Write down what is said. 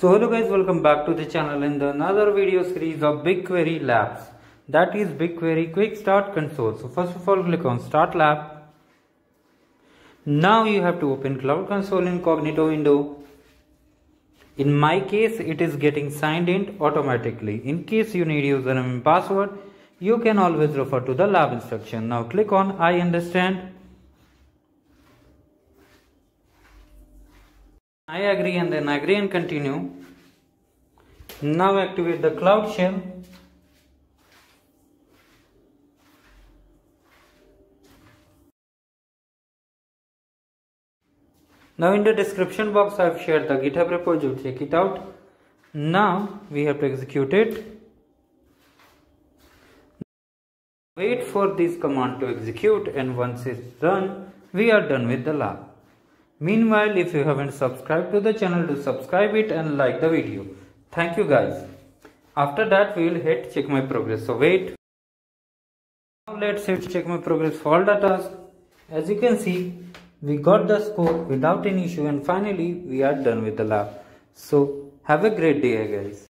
So hello guys, welcome back to the channel in the another video series of BigQuery Labs, that is BigQuery Quick Start Console. So first of all, click on Start Lab. Now you have to open Cloud Console Incognito window. In my case, it is getting signed in automatically. In case you need username and password, you can always refer to the lab instruction. Now click on I understand, I agree, and then agree and continue. Now activate the Cloud Shell. Now in the description box I have shared the GitHub repo, you check it out. Now we have to execute it. Wait for this command to execute, and once it's done, we are done with the lab. Meanwhile, if you haven't subscribed to the channel, do subscribe it and like the video. Thank you guys. After that, we will hit check my progress. So wait. Now let's hit check my progress for all the tasks. As you can see, we got the score without any issue, and finally we are done with the lab. So have a great day guys.